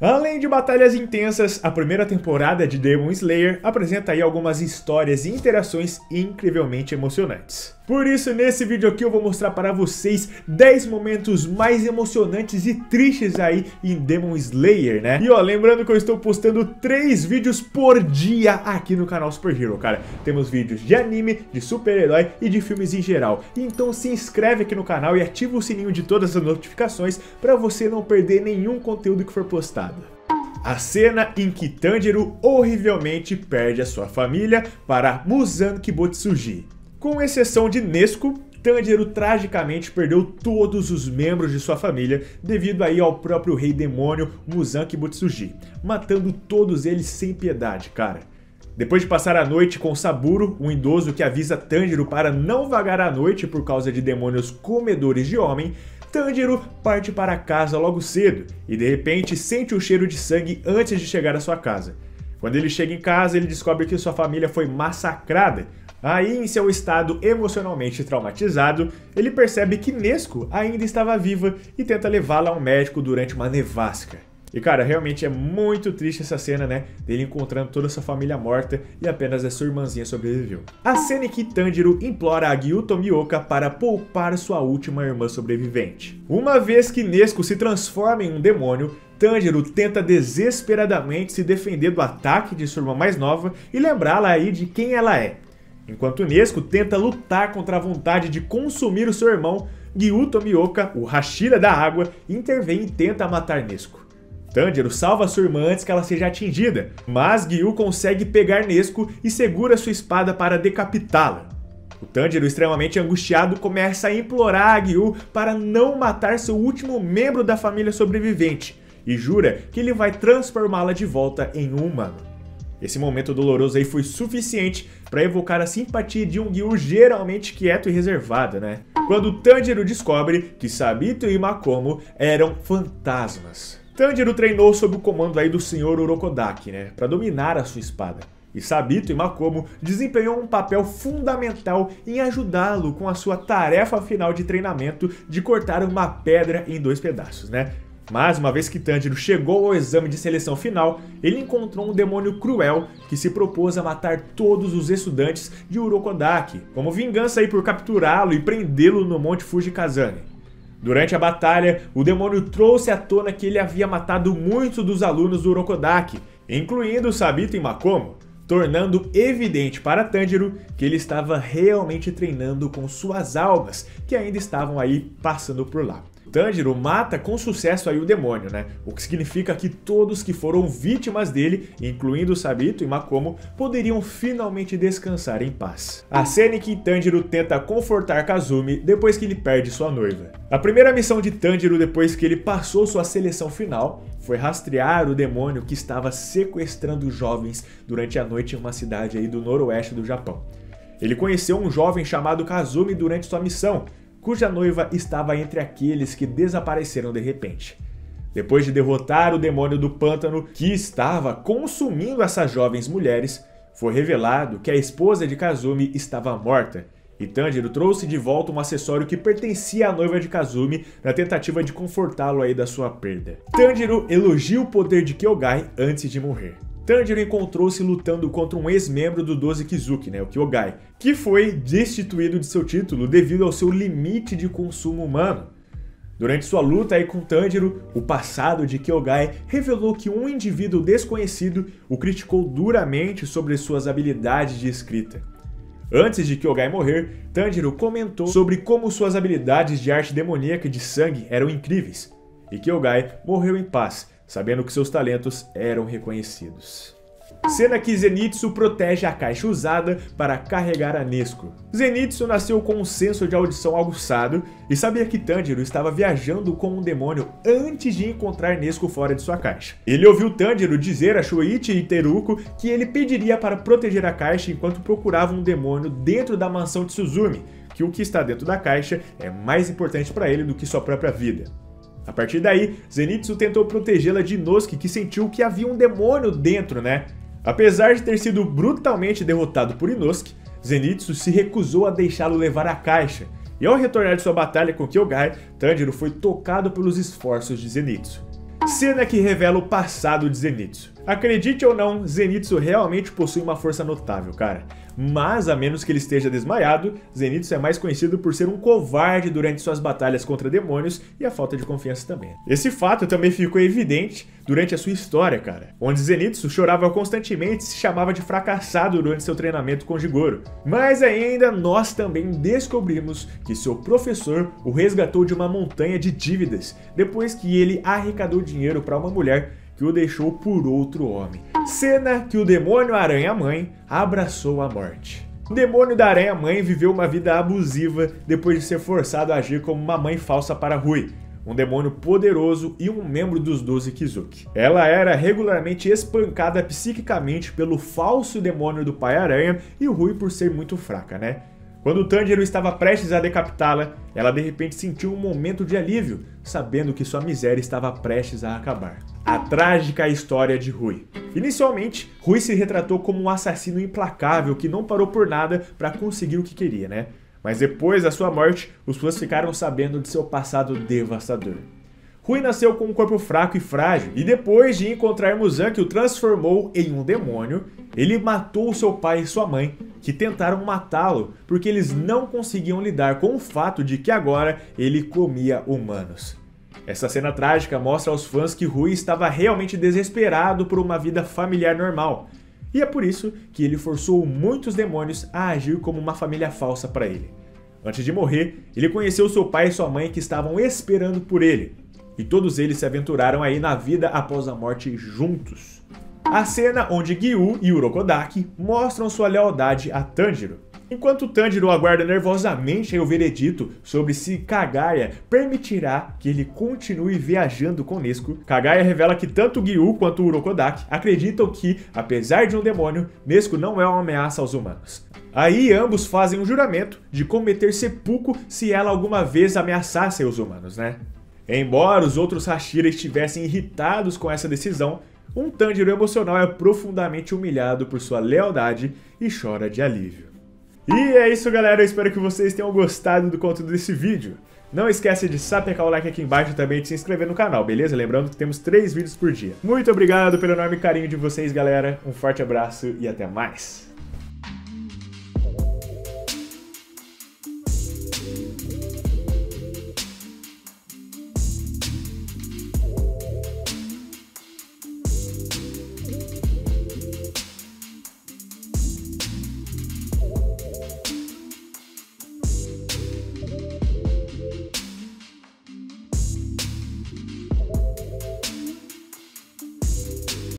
Além de batalhas intensas, a primeira temporada de Demon Slayer apresenta aí algumas histórias e interações incrivelmente emocionantes. Por isso, nesse vídeo aqui eu vou mostrar para vocês 10 momentos mais emocionantes e tristes aí em Demon Slayer, né? E ó, lembrando que eu estou postando 3 vídeos por dia aqui no canal Super Hero, cara. Temos vídeos de anime, de super-herói e de filmes em geral. Então se inscreve aqui no canal e ativa o sininho de todas as notificações para você não perder nenhum conteúdo que for postado. A cena em que Tanjiro horrivelmente perde a sua família para Muzan Kibutsuji. Com exceção de Nesco, Tanjiro tragicamente perdeu todos os membros de sua família devido aí ao próprio rei demônio Muzan Kibutsuji, matando todos eles sem piedade, cara. Depois de passar a noite com Saburo, um idoso que avisa Tanjiro para não vagar à noite por causa de demônios comedores de homem, Tanjiro parte para casa logo cedo e de repente sente o cheiro de sangue antes de chegar à sua casa. Quando ele chega em casa, ele descobre que sua família foi massacrada. Aí, em seu estado emocionalmente traumatizado, ele percebe que Nesco ainda estava viva e tenta levá-la a um médico durante uma nevasca. E cara, realmente é muito triste essa cena, né? Dele encontrando toda sua família morta e apenas a sua irmãzinha sobreviveu. A cena em que Tanjiro implora a Giyu Tomioka para poupar sua última irmã sobrevivente. Uma vez que Nesco se transforma em um demônio, Tanjiro tenta desesperadamente se defender do ataque de sua irmã mais nova e lembrá-la aí de quem ela é. Enquanto Nesco tenta lutar contra a vontade de consumir o seu irmão, Giyu Tomioka, o Hashira da água, intervém e tenta matar Nesco. Tanjiro salva sua irmã antes que ela seja atingida, mas Giyu consegue pegar Nesco e segura sua espada para decapitá-la. O Tanjiro, extremamente angustiado, começa a implorar a Giyu para não matar seu último membro da família sobrevivente e jura que ele vai transformá-la de volta em um humano. Esse momento doloroso aí foi suficiente para evocar a simpatia de um Giyu geralmente quieto e reservado, né? Quando Tanjiro descobre que Sabito e Makomo eram fantasmas. Tanjiro treinou sob o comando aí do Sr. Urokodaki, né, para dominar a sua espada. E Sabito e Makomo desempenhou um papel fundamental em ajudá-lo com a sua tarefa final de treinamento de cortar uma pedra em 2 pedaços, né? Mas uma vez que Tanjiro chegou ao exame de seleção final, ele encontrou um demônio cruel que se propôs a matar todos os estudantes de Urokodaki, como vingança aí por capturá-lo e prendê-lo no Monte Fujikazane. Durante a batalha, o demônio trouxe à tona que ele havia matado muitos dos alunos do Urokodaki, incluindo Sabito e Makomo, tornando evidente para Tanjiro que ele estava realmente treinando com suas almas, que ainda estavam aí passando por lá. Tanjiro mata com sucesso aí o demônio, né? O que significa que todos que foram vítimas dele, incluindo Sabito e Makomo, poderiam finalmente descansar em paz. A cena em que Tanjiro tenta confortar Kazumi depois que ele perde sua noiva. A primeira missão de Tanjiro depois que ele passou sua seleção final foi rastrear o demônio que estava sequestrando jovens durante a noite em uma cidade aí do noroeste do Japão. Ele conheceu um jovem chamado Kazumi durante sua missão, cuja noiva estava entre aqueles que desapareceram de repente. Depois de derrotar o demônio do pântano que estava consumindo essas jovens mulheres, foi revelado que a esposa de Kazumi estava morta, e Tanjiro trouxe de volta um acessório que pertencia à noiva de Kazumi na tentativa de confortá-lo aí da sua perda. Tanjiro elogia o poder de Kyogai antes de morrer. Tanjiro encontrou-se lutando contra um ex-membro do 12 Kizuki, né, o Kyogai, que foi destituído de seu título devido ao seu limite de consumo humano. Durante sua luta aí com Tanjiro, o passado de Kyogai revelou que um indivíduo desconhecido o criticou duramente sobre suas habilidades de escrita. Antes de Kyogai morrer, Tanjiro comentou sobre como suas habilidades de arte demoníaca e de sangue eram incríveis, e Kyogai morreu em paz, sabendo que seus talentos eram reconhecidos. Cena que Zenitsu protege a caixa usada para carregar a Nesco. Zenitsu nasceu com um senso de audição aguçado e sabia que Tanjiro estava viajando com um demônio antes de encontrar Nesco fora de sua caixa. Ele ouviu Tanjiro dizer a Shuichi e Teruko que ele pediria para proteger a caixa enquanto procurava um demônio dentro da mansão de Suzumi, que o que está dentro da caixa é mais importante para ele do que sua própria vida. A partir daí, Zenitsu tentou protegê-la de Inosuke, que sentiu que havia um demônio dentro, né? Apesar de ter sido brutalmente derrotado por Inosuke, Zenitsu se recusou a deixá-lo levar a caixa, e ao retornar de sua batalha com Kyogai, Tanjiro foi tocado pelos esforços de Zenitsu. Cena que revela o passado de Zenitsu. Acredite ou não, Zenitsu realmente possui uma força notável, cara. Mas, a menos que ele esteja desmaiado, Zenitsu é mais conhecido por ser um covarde durante suas batalhas contra demônios e a falta de confiança também. Esse fato também ficou evidente durante a sua história, cara, onde Zenitsu chorava constantemente e se chamava de fracassado durante seu treinamento com Jigoro. Mas ainda nós também descobrimos que seu professor o resgatou de uma montanha de dívidas, depois que ele arrecadou dinheiro para uma mulher que o deixou por outro homem. Cena que o demônio Aranha-Mãe abraçou a morte. O demônio da Aranha-Mãe viveu uma vida abusiva depois de ser forçado a agir como uma mãe falsa para Rui, um demônio poderoso e um membro dos 12 Kizuki. Ela era regularmente espancada psiquicamente pelo falso demônio do Pai Aranha e Rui por ser muito fraca, né? Quando Tanjiro estava prestes a decapitá-la, ela de repente sentiu um momento de alívio, sabendo que sua miséria estava prestes a acabar. A trágica história de Rui. Inicialmente, Rui se retratou como um assassino implacável que não parou por nada para conseguir o que queria, né? Mas depois da sua morte, os fãs ficaram sabendo de seu passado devastador. Rui nasceu com um corpo fraco e frágil, e depois de encontrar Muzan, que o transformou em um demônio, ele matou seu pai e sua mãe, que tentaram matá-lo porque eles não conseguiam lidar com o fato de que agora ele comia humanos. Essa cena trágica mostra aos fãs que Rui estava realmente desesperado por uma vida familiar normal, e é por isso que ele forçou muitos demônios a agir como uma família falsa para ele. Antes de morrer, ele conheceu seu pai e sua mãe que estavam esperando por ele, e todos eles se aventuraram aí na vida após a morte juntos. A cena onde Giyu e Urokodaki mostram sua lealdade a Tanjiro. Enquanto Tanjiro aguarda nervosamente o veredito sobre se Kagaya permitirá que ele continue viajando com Nesco, Kagaya revela que tanto Giyu quanto Urokodaki acreditam que, apesar de um demônio, Nesco não é uma ameaça aos humanos. Aí ambos fazem um juramento de cometer seppuku se ela alguma vez ameaçasse os humanos, né? Embora os outros Hashira estivessem irritados com essa decisão, um Tanjiro emocional é profundamente humilhado por sua lealdade e chora de alívio. E é isso, galera, eu espero que vocês tenham gostado do conteúdo desse vídeo. Não esquece de sapecar o like aqui embaixo e também de se inscrever no canal, beleza? Lembrando que temos 3 vídeos por dia. Muito obrigado pelo enorme carinho de vocês, galera, um forte abraço e até mais!